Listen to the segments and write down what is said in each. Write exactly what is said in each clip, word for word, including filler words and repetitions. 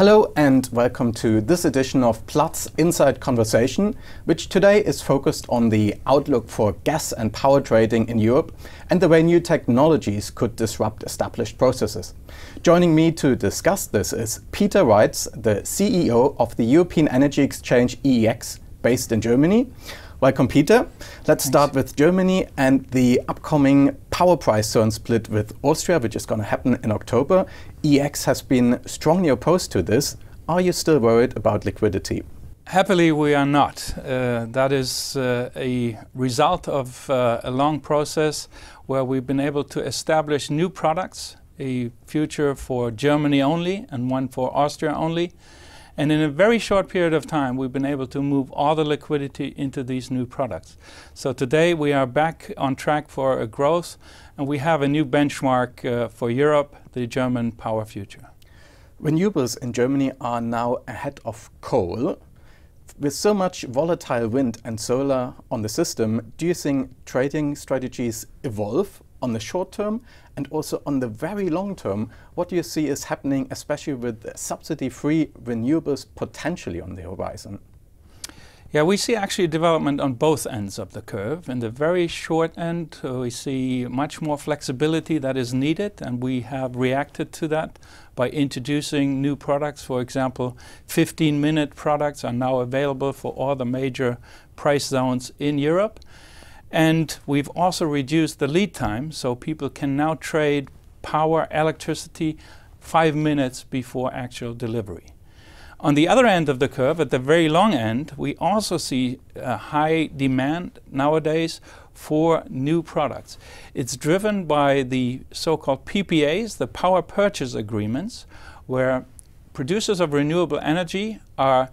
Hello and welcome to this edition of Platts Inside Conversation, which today is focused on the outlook for gas and power trading in Europe and the way new technologies could disrupt established processes. Joining me to discuss this is Peter Reitz, the C E O of the European Energy Exchange E E X, based in Germany. Welcome, Peter. Let's Thanks. start with Germany and the upcoming power price zone split with Austria, which is going to happen in October. E E X has been strongly opposed to this. Are you still worried about liquidity? Happily, we are not. Uh, that is uh, a result of uh, a long process where we've been able to establish new products, a future for Germany only and one for Austria only. And in a very short period of time, we've been able to move all the liquidity into these new products. So today we are back on track for a growth, and we have a new benchmark uh, for Europe, the German power future. Renewables in Germany are now ahead of coal. With so much volatile wind and solar on the system, do you think trading strategies evolve on the short term and also on the very long term? What do you see is happening, especially with subsidy-free renewables potentially on the horizon? Yeah, we see actually development on both ends of the curve. In the very short end, uh, we see much more flexibility that is needed, and we have reacted to that by introducing new products. For example, fifteen-minute products are now available for all the major price zones in Europe. And we've also reduced the lead time, so people can now trade power, electricity, five minutes before actual delivery. On the other end of the curve, at the very long end, we also see a high demand nowadays for new products. It's driven by the so-called P P As, the power purchase agreements, where producers of renewable energy are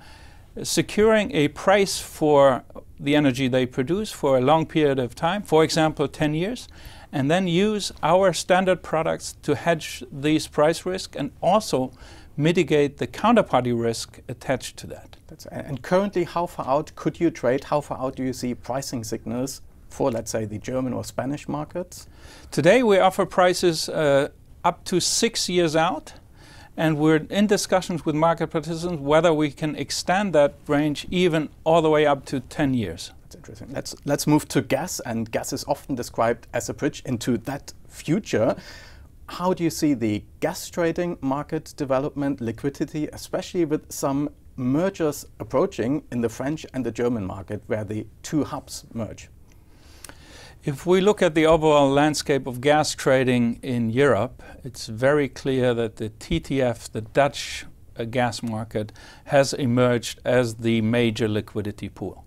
securing a price for the energy they produce for a long period of time, for example ten years, and then use our standard products to hedge these price risk and also mitigate the counterparty risk attached to that. That's, and currently, how far out could you trade? How far out do you see pricing signals for, let's say, the German or Spanish markets? Today we offer prices uh, up to six years out. And we're in discussions with market participants whether we can extend that range even all the way up to ten years. That's interesting. Let's, let's move to gas, and gas is often described as a bridge into that future. How do you see the gas trading market development, liquidity, especially with some mergers approaching in the French and the German market where the two hubs merge? If we look at the overall landscape of gas trading in Europe, it's very clear that the T T F, the Dutch uh, gas market, has emerged as the major liquidity pool.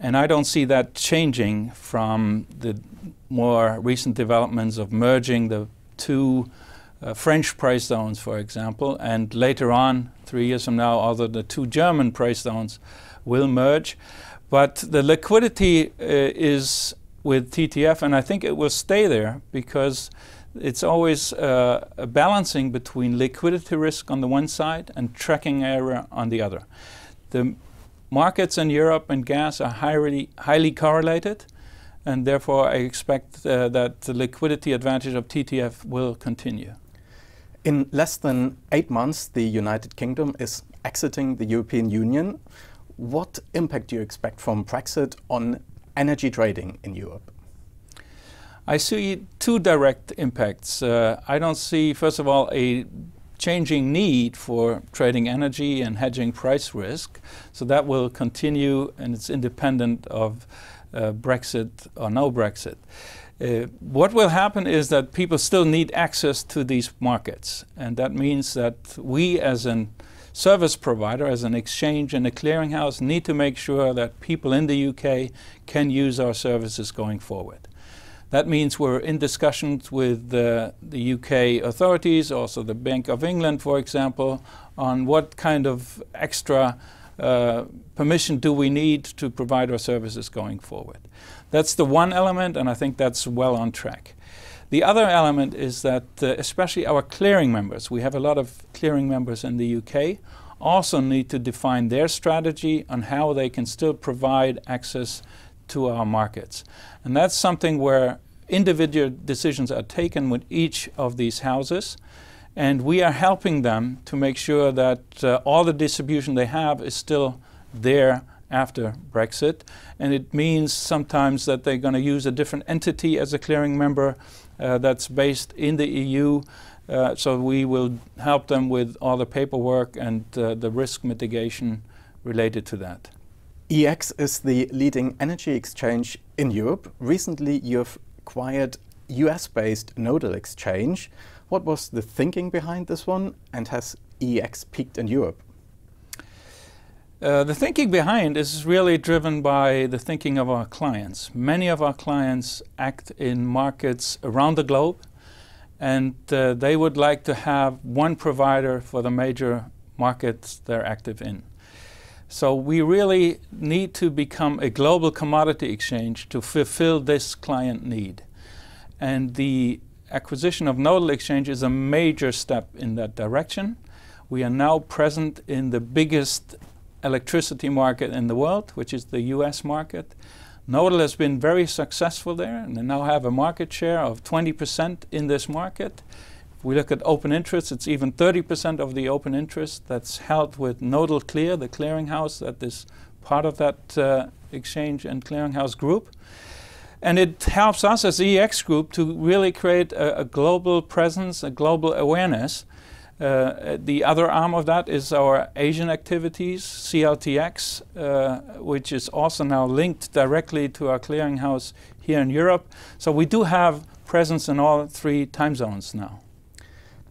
And I don't see that changing from the more recent developments of merging the two uh, French price zones, for example, and later on, three years from now, although the two German price zones will merge. But the liquidity uh, is with T T F, and I think it will stay there because it's always uh, a balancing between liquidity risk on the one side and tracking error on the other. The markets in Europe and gas are highly, highly correlated, and therefore I expect uh, that the liquidity advantage of T T F will continue. In less than eight months, the United Kingdom is exiting the European Union. What impact do you expect from Brexit on energy trading in Europe? I see two direct impacts. Uh, I don't see, first of all, a changing need for trading energy and hedging price risk. So that will continue, and it's independent of uh, Brexit or no Brexit. Uh, what will happen is that people still need access to these markets. And that means that we, as an service provider, as an exchange and a clearinghouse, need to make sure that people in the U K can use our services going forward. That means we're in discussions with the, the U K authorities, also the Bank of England, for example, on what kind of extra uh, permission do we need to provide our services going forward. That's the one element, and I think that's well on track. The other element is that uh, especially our clearing members, we have a lot of clearing members in the U K, also need to define their strategy on how they can still provide access to our markets. And that's something where individual decisions are taken with each of these houses, And we are helping them to make sure that uh, all the distribution they have is still there after Brexit. And it means sometimes that they're going to use a different entity as a clearing member uh, that's based in the E U. Uh, so we will help them with all the paperwork and uh, the risk mitigation related to that. E E X is the leading energy exchange in Europe. Recently you've acquired U S-based Nodal Exchange. What was the thinking behind this one, and has E E X peaked in Europe? Uh, the thinking behind is really driven by the thinking of our clients. Many of our clients act in markets around the globe, and uh, they would like to have one provider for the major markets they're active in. So we really need to become a global commodity exchange to fulfill this client need. And the acquisition of Nodal Exchange is a major step in that direction. We are now present in the biggest electricity market in the world, which is the U S market. Nodal has been very successful there, and they now have a market share of twenty percent in this market. If we look at open interest, it's even thirty percent of the open interest that's held with Nodal Clear, the clearinghouse that is part of that uh, exchange and clearinghouse group. And it helps us as E E X Group to really create a, a global presence, a global awareness. Uh, the other arm of that is our Asian activities, C L T X, uh, which is also now linked directly to our clearinghouse here in Europe. So we do have presence in all three time zones now.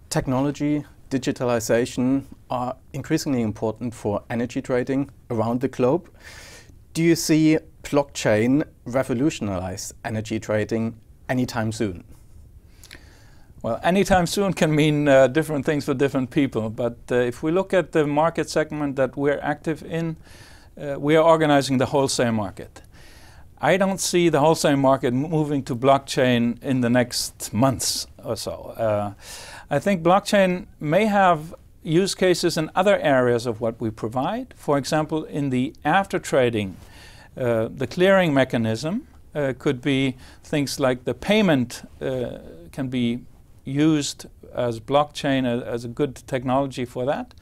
Technology, digitalization are increasingly important for energy trading around the globe. Do you see blockchain revolutionize energy trading anytime soon? Well, anytime soon can mean uh, different things for different people. But uh, if we look at the market segment that we're active in, uh, we are organizing the wholesale market. I don't see the wholesale market moving to blockchain in the next months or so. Uh, I think blockchain may have use cases in other areas of what we provide. For example, in the after trading, uh, the clearing mechanism uh, could be things like the payment uh, can be used as blockchain uh, as a good technology for that.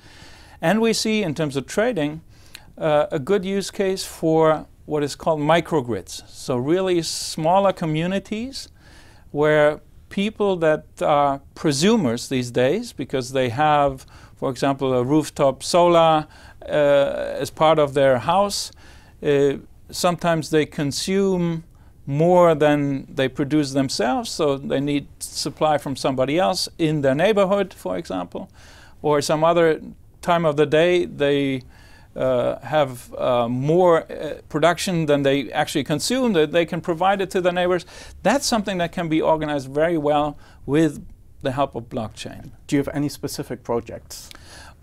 And we see in terms of trading uh, a good use case for what is called microgrids. So really smaller communities where people that are prosumers these days, because they have, for example, a rooftop solar uh, as part of their house, uh, sometimes they consume more than they produce themselves, so they need supply from somebody else in their neighborhood, for example, or some other time of the day they Uh, have uh, more uh, production than they actually consume, that they can provide it to their neighbors. That's something that can be organized very well with the help of blockchain. Do you have any specific projects?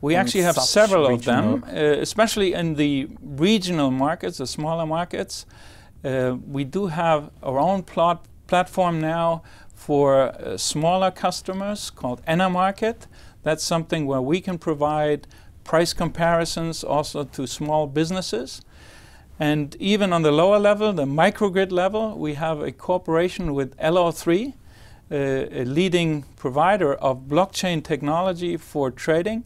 We actually have several of them, uh, especially in the regional markets, the smaller markets. Uh, we do have our own plot platform now for uh, smaller customers called Enamarket. That's something where we can provide price comparisons also to small businesses. And even on the lower level, the microgrid level, we have a cooperation with L O three, uh, a leading provider of blockchain technology for trading.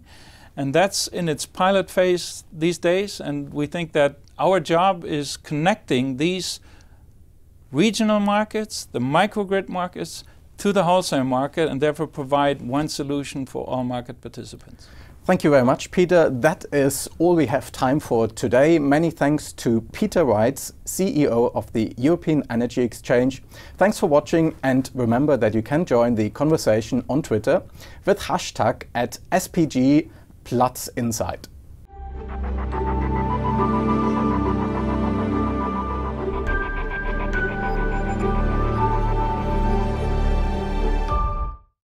And that's in its pilot phase these days. And we think that our job is connecting these regional markets, the microgrid markets, to the wholesale market, and therefore provide one solution for all market participants. Thank you very much, Peter. That is all we have time for today. Many thanks to Peter Reitz, C E O of the European Energy Exchange. Thanks for watching, and remember that you can join the conversation on Twitter with hashtag at S P G Platts Inside.